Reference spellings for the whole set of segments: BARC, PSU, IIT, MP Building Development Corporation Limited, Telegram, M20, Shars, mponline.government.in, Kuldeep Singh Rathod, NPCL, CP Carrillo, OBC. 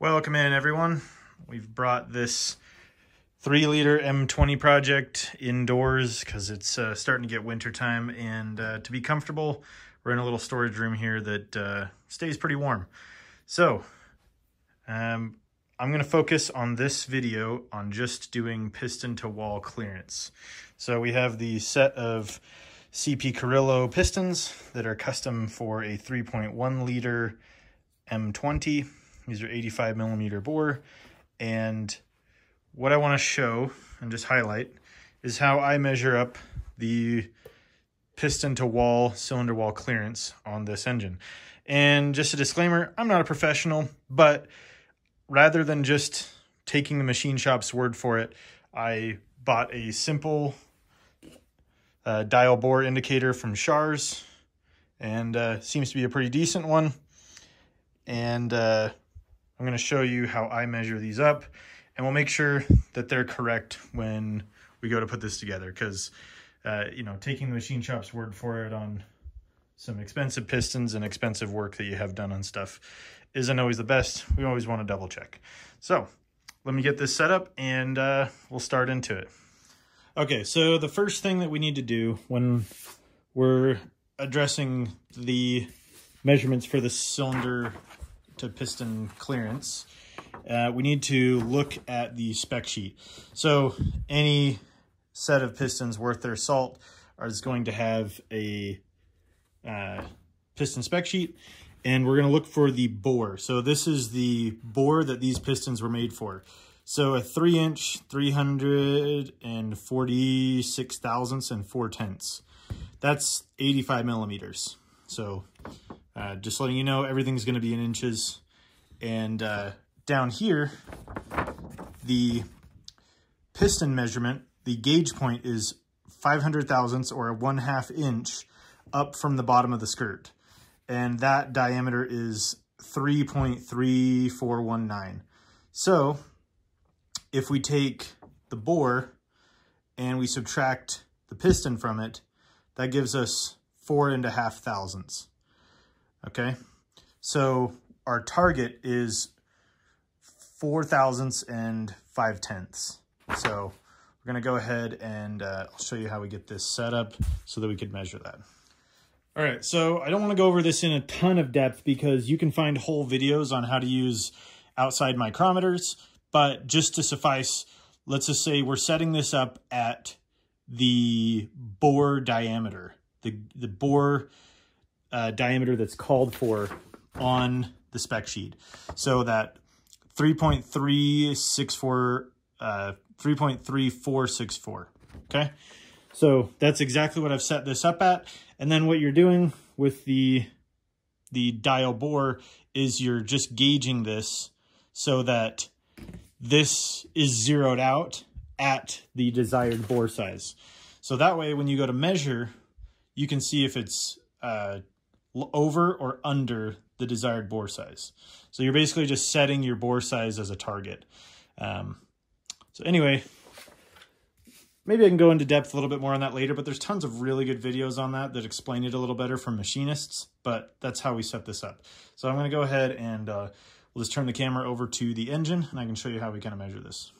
Welcome in, everyone. We've brought this 3-liter M20 project indoors because it's starting to get wintertime, and to be comfortable, we're in a little storage room here that stays pretty warm. So I'm going to focus on this video on just doing piston to wall clearance. So we have the set of CP Carrillo pistons that are custom for a 3.1-liter M20. These are 85mm bore, and what I want to show and just highlight is how I measure up the piston to wall, cylinder wall clearance on this engine. And just a disclaimer, I'm not a professional, but rather than just taking the machine shop's word for it, I bought a simple dial bore indicator from Shars, and seems to be a pretty decent one. And I'm going to show you how I measure these up, and we'll make sure that they're correct when we go to put this together. Because, you know, taking the machine shop's word for it on some expensive pistons and expensive work that you have done on stuff isn't always the best. We always want to double check. So let me get this set up and we'll start into it. Okay, so the first thing that we need to do when we're addressing the measurements for the cylinder to piston clearance, we need to look at the spec sheet. So any set of pistons worth their salt is going to have a piston spec sheet, and we're going to look for the bore. So this is the bore that these pistons were made for. So a 3-inch, 346 and 4/10. That's 85mm. So just letting you know, everything's going to be in inches. And down here, the piston measurement, the gauge point is 500 thousandths, or a 1/2 inch up from the bottom of the skirt. And that diameter is 3.3419. So if we take the bore and we subtract the piston from it, that gives us 4.5 thousandths. Okay, so our target is 4 thousandths and 5/10. So we're going to go ahead and I'll show you how we get this set up so that we could measure that. All right, so I don't want to go over this in a ton of depth because you can find whole videos on how to use outside micrometers, but just to suffice, let's just say we're setting this up at the bore diameter, the bore diameter that's called for on the spec sheet. So that 3.3464, okay? So that's exactly what I've set this up at. And then what you're doing with the dial bore is you're just gauging this so that this is zeroed out at the desired bore size. So that way, when you go to measure, you can see if it's over or under the desired bore size. So you're basically just setting your bore size as a target. So anyway, maybe I can go into depth a little bit more on that later, but there's tons of really good videos on that that explain it a little better for machinists, but that's how we set this up. So I'm going to go ahead and we'll just turn the camera over to the engine, and I can show you how we kind of measure this.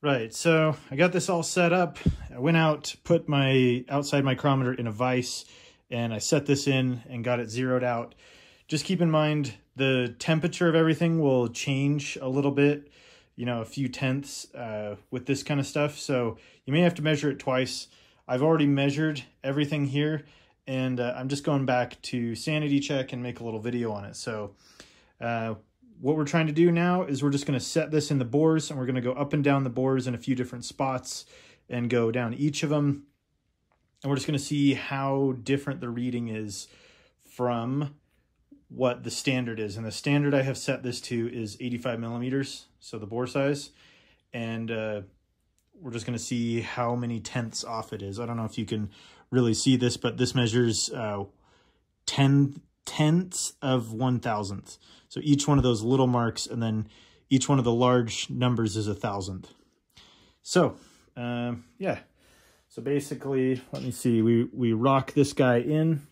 Right, so I got this all set up. I went out, put my outside micrometer in a vise, and I set this in and got it zeroed out. Just keep in mind the temperature of everything will change a little bit, you know, a few tenths with this kind of stuff. So you may have to measure it twice. I've already measured everything here, and I'm just going back to sanity check and make a little video on it. So what we're trying to do now is we're just going to set this in the bores, and we're going to go up and down the bores in a few different spots and go down each of them. And we're just going to see how different the reading is from what the standard is. And the standard I have set this to is 85mm, so the bore size. And we're just going to see how many tenths off it is. I don't know if you can really see this, but this measures 10 tenths of 1/1000. So each one of those little marks, and then each one of the large numbers is 1,000. So yeah, so basically, let me see, we rock this guy in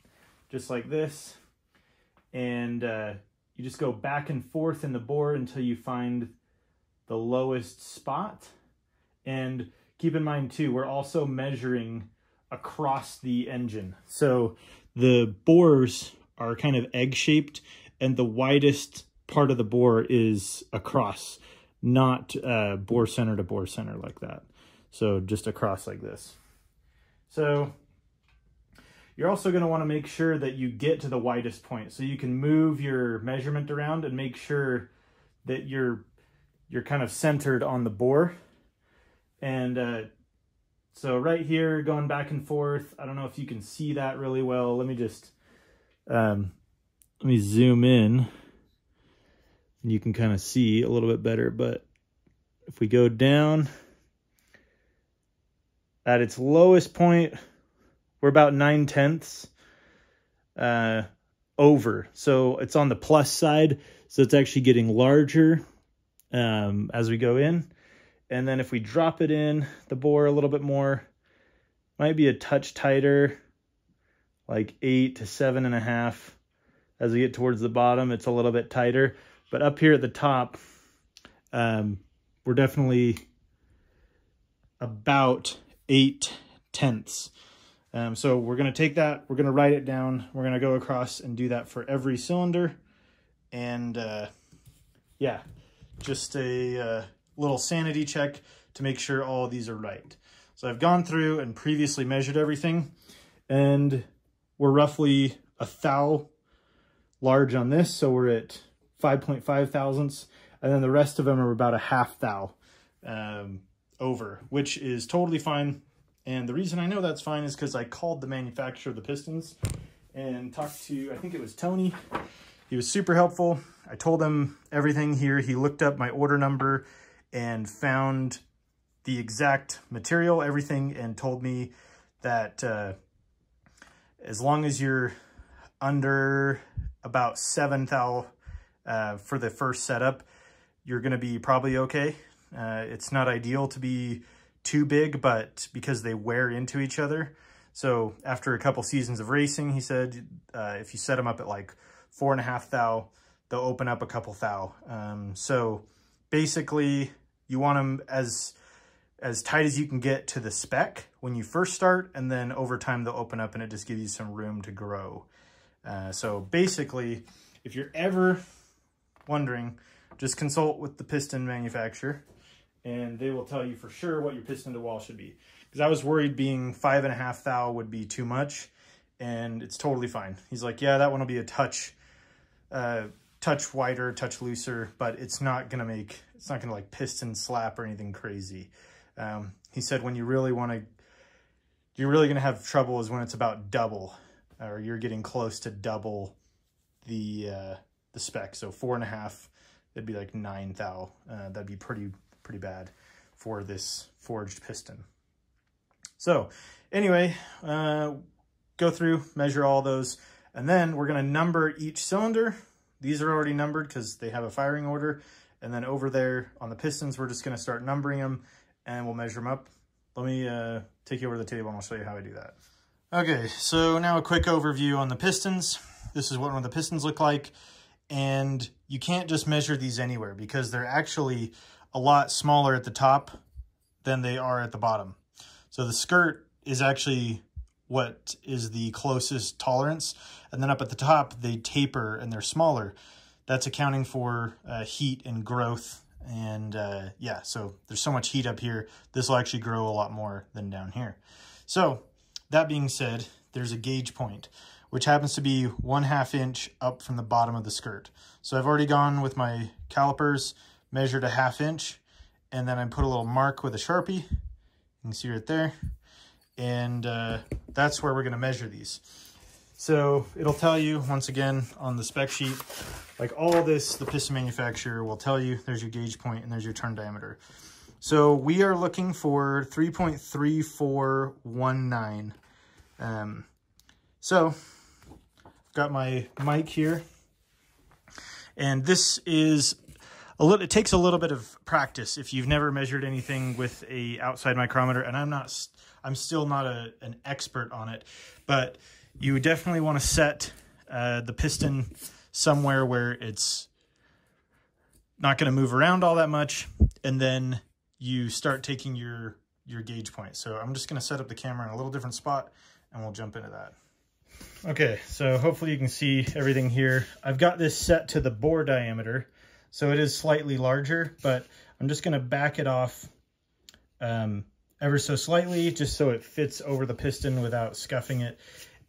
just like this, and you just go back and forth in the board until you find the lowest spot. And keep in mind too, we're also measuring across the engine. So the bores are kind of egg-shaped, and the widest part of the bore is across, not bore center to bore center like that. So just across like this. So you're also going to want to make sure that you get to the widest point, so you can move your measurement around and make sure that you're kind of centered on the bore. And so right here, going back and forth, I don't know if you can see that really well. Let me just let me zoom in, and you can kind of see a little bit better. But if we go down at its lowest point, we're about 9/10 over. So it's on the plus side. So it's actually getting larger as we go in. And then if we drop it in the bore a little bit more, might be a touch tighter, like 8 to 7.5. As we get towards the bottom, it's a little bit tighter. But up here at the top, we're definitely about 8/10. So we're going to take that, we're going to write it down, we're going to go across and do that for every cylinder. And yeah, just a little sanity check to make sure all these are right. So I've gone through and previously measured everything, and we're roughly a thou large on this. So we're at 5.5 thousandths, and then the rest of them are about a half thou over, which is totally fine. And the reason I know that's fine is because I called the manufacturer of the pistons and talked to, I think it was Tony. He was super helpful. I told him everything here. He looked up my order number and found the exact material, everything, and told me that as long as you're under about 7 thou for the first setup, you're going to be probably okay. It's not ideal to be too big, but because they wear into each other. So after a couple seasons of racing, he said if you set them up at like 4.5 thou, they'll open up a couple thou. So basically, you want them as tight as you can get to the spec when you first start, and then over time they'll open up and it just gives you some room to grow. So basically, if you're ever wondering, just consult with the piston manufacturer and they will tell you for sure what your piston to wall should be. Because I was worried being 5.5 thou would be too much, and it's totally fine. He's like, yeah, that one will be a touch touch wider, touch looser, but it's not gonna like piston slap or anything crazy. He said when you really want to, you're really gonna have trouble is when it's about double, or you're getting close to double the spec. So 4.5, that'd be like 9 thou. That'd be pretty bad for this forged piston. So anyway, go through, measure all those, and then we're gonna number each cylinder. These are already numbered because they have a firing order. And then over there on the pistons, we're just going to start numbering them and we'll measure them up. Let me take you over to the table and I'll show you how I do that. Okay, so now a quick overview on the pistons. This is what one of the pistons look like. And you can't just measure these anywhere because they're actually a lot smaller at the top than they are at the bottom. So the skirt is actually what is the closest tolerance. And then up at the top, they taper and they're smaller. That's accounting for heat and growth. And yeah, so there's so much heat up here. This will actually grow a lot more than down here. So that being said, there's a gauge point, which happens to be 1/2 inch up from the bottom of the skirt. So I've already gone with my calipers, measured 1/2 inch, and then I put a little mark with a Sharpie. You can see right there. And that's where we're going to measure these. So it'll tell you once again on the spec sheet, like all this, the piston manufacturer will tell you there's your gauge point and there's your turn diameter. So we are looking for 3.3419. So I've got my mic here, and this is it takes a little bit of practice if you've never measured anything with a outside micrometer, and I'm still not an expert on it, but you definitely want to set the piston somewhere where it's not going to move around all that much, and then you start taking your gauge point. So I'm just going to set up the camera in a little different spot and we'll jump into that. Okay, so hopefully you can see everything here. I've got this set to the bore diameter, so it is slightly larger, but I'm just going to back it off ever so slightly just so it fits over the piston without scuffing it.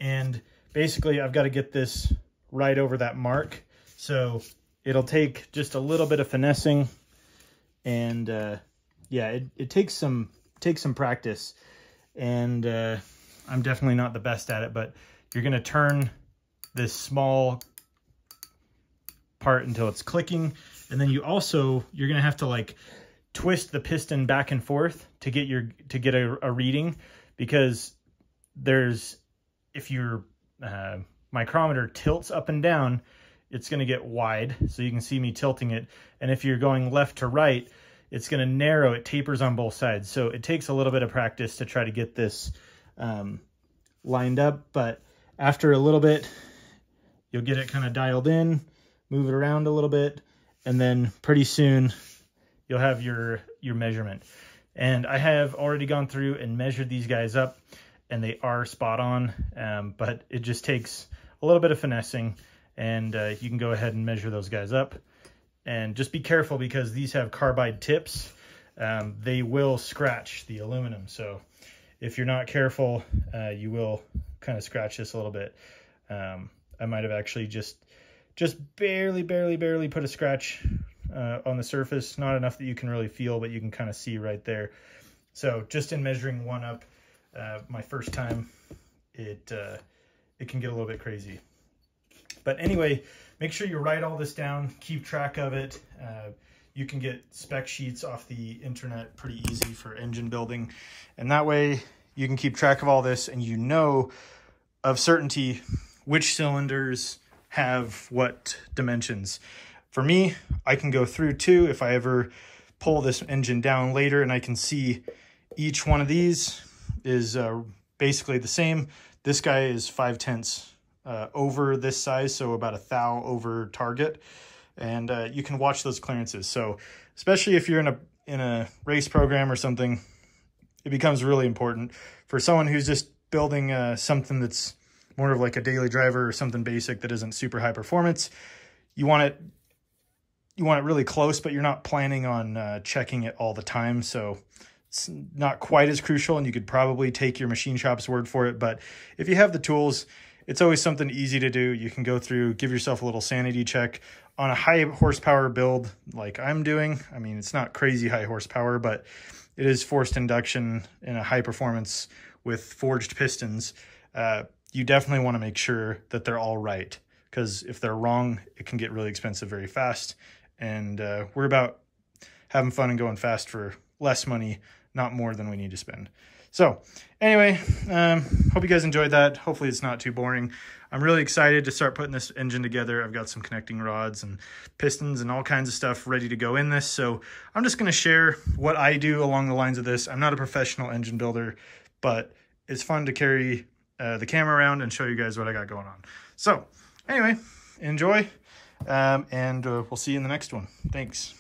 And basically I've got to get this right over that mark, so it'll take just a little bit of finessing, and yeah, it takes some practice, and I'm definitely not the best at it, but you're going to turn this small part until it's clicking. And then you're going to have to like twist the piston back and forth to get a reading, because if your micrometer tilts up and down, it's going to get wide. So you can see me tilting it. And if you're going left to right, it's going to narrow. It tapers on both sides. So it takes a little bit of practice to try to get this lined up, but after a little bit, you'll get it kind of dialed in, move it around a little bit, and then pretty soon you'll have your measurement. And I have already gone through and measured these guys up, and they are spot on, but it just takes a little bit of finessing, and you can go ahead and measure those guys up. And just be careful, because these have carbide tips. They will scratch the aluminum, so if you're not careful, you will kind of scratch this a little bit. I might have actually just barely put a scratch on the surface. Not enough that you can really feel, but you can kind of see right there. So just in measuring one up my first time, it can get a little bit crazy. But anyway, make sure you write all this down, keep track of it. You can get spec sheets off the internet pretty easy for engine building. And that way you can keep track of all this, and you know of certainty which cylinders have what dimensions. For me, I can go through too if I ever pull this engine down later, and I can see each one of these is basically the same. This guy is 5/10 over this size, so about a thou over target. And you can watch those clearances. So especially if you're in a race program or something, it becomes really important. For someone who's just building something that's more of like a daily driver or something basic that isn't super high performance, you want it really close, but you're not planning on checking it all the time. So it's not quite as crucial, and you could probably take your machine shop's word for it. But if you have the tools, it's always something easy to do. You can go through, give yourself a little sanity check. On a high horsepower build like I'm doing, I mean, it's not crazy high horsepower, but it is forced induction in a high performance with forged pistons. You definitely want to make sure that they're all right, because if they're wrong, it can get really expensive very fast. And we're about having fun and going fast for less money, not more than we need to spend. So anyway, hope you guys enjoyed that. Hopefully it's not too boring. I'm really excited to start putting this engine together. I've got some connecting rods and pistons and all kinds of stuff ready to go in this. So I'm just going to share what I do along the lines of this. I'm not a professional engine builder, but it's fun to carry the camera around and show you guys what I got going on. So anyway, enjoy, and we'll see you in the next one. Thanks.